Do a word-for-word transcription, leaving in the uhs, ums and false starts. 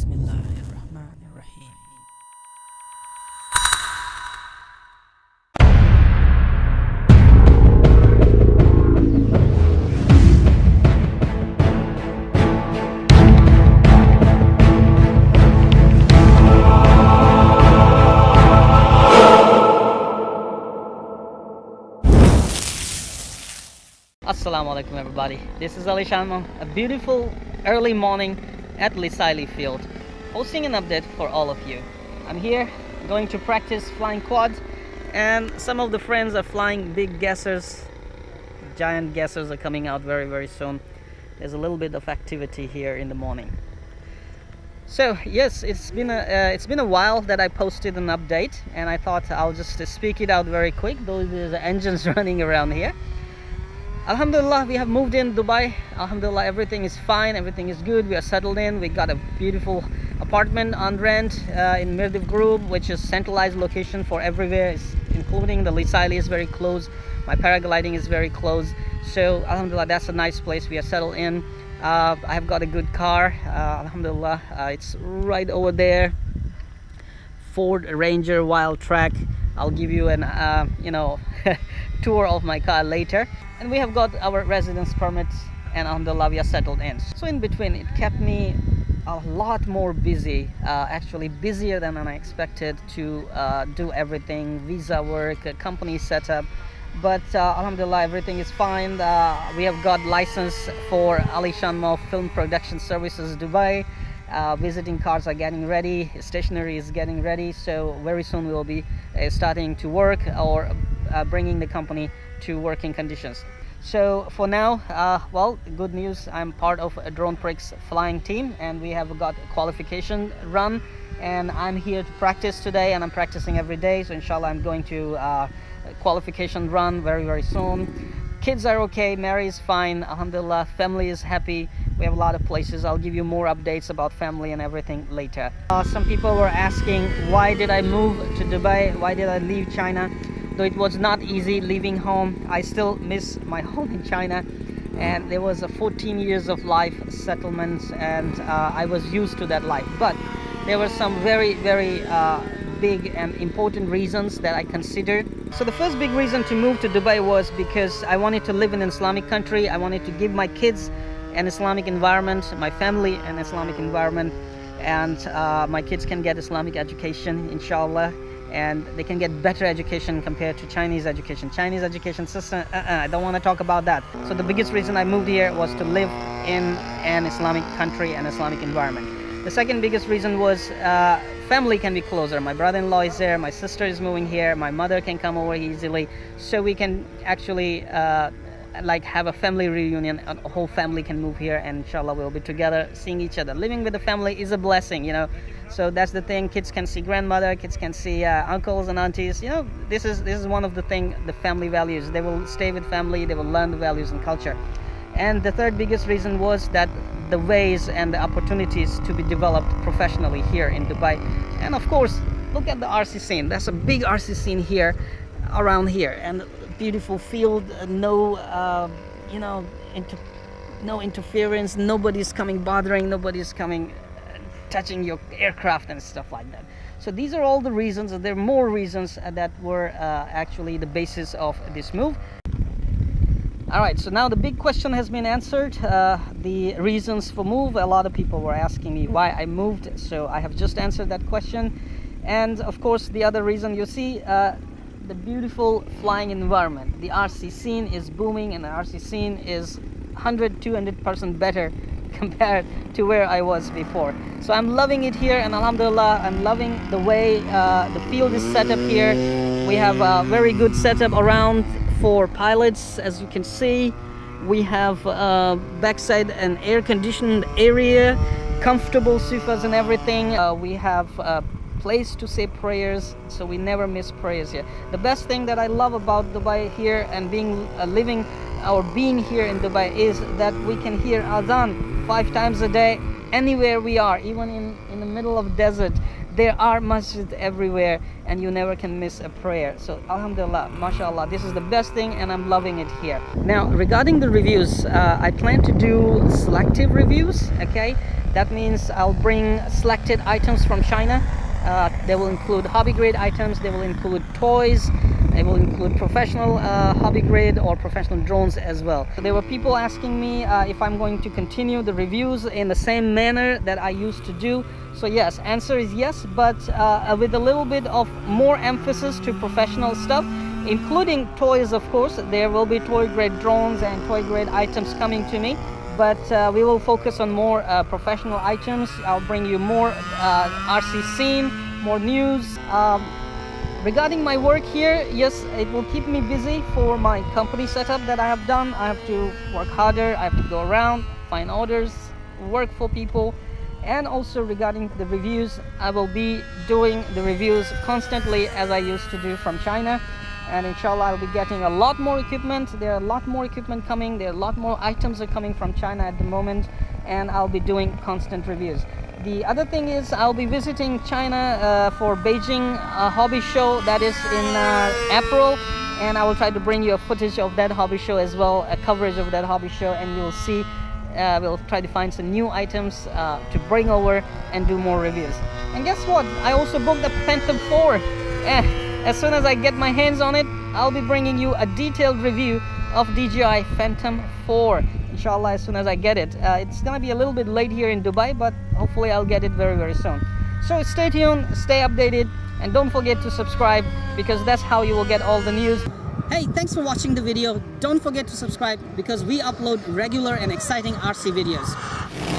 Bismillahirrahmanirrahim. Assalamu alaikum everybody, this is AliShanMao, a beautiful early morning at Al Lisaili Field, hosting an update for all of you. I'm here going to practice flying quads, and some of the friends are flying big gassers. Giant gassers are coming out very very soon. There's a little bit of activity here in the morning. So yes, it's been a uh, it's been a while that I posted an update, and I thought I'll just uh, speak it out very quick. There's the engines running around here. Alhamdulillah, we have moved in Dubai. Alhamdulillah, everything is fine, everything is good. We are settled in. We got a beautiful apartment on rent uh, in Mirdiv Group, which is centralized location for everywhere, it's including the Al Lisaili is very close. My paragliding is very close. So alhamdulillah, that's a nice place. We are settled in. Uh, I've got a good car. Uh, alhamdulillah, uh, it's right over there. Ford Ranger Wildtrak. I'll give you an uh, you know tour of my car later. And we have got our residence permits, and alhamdulillah we are settled in. So in between it kept me a lot more busy, uh, actually busier than I expected to uh, do everything, visa work, company setup. But uh, alhamdulillah everything is fine. Uh, we have got license for AliShanMao Film Production Services Dubai. Uh, visiting cars are getting ready, stationery is getting ready, so very soon we will be uh, starting to work or uh, bringing the company to working conditions. So for now, uh, well, good news, I'm part of a Drone Pricks flying team, and we have got a qualification run, and I'm here to practice today, and I'm practicing every day. So inshallah I'm going to uh, qualification run very very soon. Kids are okay, Mary is fine, alhamdulillah, family is happy. We have a lot of places. I'll give you more updates about family and everything later. Uh, some people were asking, why did I move to Dubai? Why did I leave China? Though it was not easy leaving home, I still miss my home in China. And there was a fourteen years of life settlements, and uh, I was used to that life. But there were some very, very uh, big and important reasons that I considered. So the first big reason to move to Dubai was because I wanted to live in an Islamic country. I wanted to give my kids an Islamic environment, my family an Islamic environment, and uh, my kids can get Islamic education inshallah, and they can get better education compared to Chinese education. Chinese education system, uh, uh, I don't want to talk about that. So the biggest reason I moved here was to live in an Islamic country and Islamic environment. The second biggest reason was uh, family can be closer. My brother-in-law is there, my sister is moving here, my mother can come over easily, so we can actually uh, like have a family reunion, and a whole family can move here, and inshallah we'll be together seeing each other. Living with the family is a blessing, you know, so that's the thing. Kids can see grandmother, kids can see uh, uncles and aunties, you know. This is this is one of the thing, the family values. They will stay with family, they will learn the values and culture. And the third biggest reason was that the ways and the opportunities to be developed professionally here in Dubai. And of course look at the R C scene. That's a big R C scene here around here, and beautiful field, no uh, you know inter no interference, nobody's coming bothering, nobody's coming uh, touching your aircraft and stuff like that. So these are all the reasons. There are more reasons that were uh, actually the basis of this move. All right, so now the big question has been answered, uh, the reasons for move. A lot of people were asking me why I moved, so I have just answered that question. And of course the other reason, you see uh, the beautiful flying environment. The R C scene is booming, and the R C scene is one hundred to two hundred percent better compared to where I was before. So I'm loving it here, and alhamdulillah I'm loving the way uh, the field is set up here. We have a very good setup around for pilots. As you can see, we have uh, backside an air conditioned area, comfortable sofas and everything. Uh, we have uh, place to say prayers, so we never miss prayers here. The best thing that I love about Dubai here, and being uh, living or being here in Dubai, is that we can hear adhan five times a day anywhere we are. Even in in the middle of desert, there are masjids everywhere, and you never can miss a prayer. So alhamdulillah, mashallah, this is the best thing, and I'm loving it here. Now regarding the reviews, uh, I plan to do selective reviews, okay? That means I'll bring selected items from China. Uh, they will include hobby grade items, they will include toys, they will include professional uh, hobby grade or professional drones as well. There were people asking me uh, if I'm going to continue the reviews in the same manner that I used to do. So yes, answer is yes, but uh, with a little bit of more emphasis to professional stuff, including toys, of course. There will be toy grade drones and toy grade items coming to me. But uh, we will focus on more uh, professional items. I'll bring you more uh, R C scene, more news. Um, regarding my work here, yes, it will keep me busy for my company setup that I have done. I have to work harder, I have to go around, find orders, work for people. And also regarding the reviews, I will be doing the reviews constantly as I used to do from China. And inshallah, I'll be getting a lot more equipment. There are a lot more equipment coming. There are a lot more items are coming from China at the moment, and I'll be doing constant reviews. The other thing is I'll be visiting China uh, for Beijing uh, hobby show that is in uh, April, and I will try to bring you a footage of that hobby show as well, a coverage of that hobby show, and you'll see. Uh, we'll try to find some new items uh, to bring over and do more reviews. And guess what? I also booked the Phantom four. Eh. As soon as I get my hands on it, I'll be bringing you a detailed review of D J I Phantom four, inshallah, as soon as I get it. Uh, it's gonna be a little bit late here in Dubai, but hopefully I'll get it very, very soon. So stay tuned, stay updated, and don't forget to subscribe, because that's how you will get all the news. Hey, thanks for watching the video. Don't forget to subscribe, because we upload regular and exciting R C videos.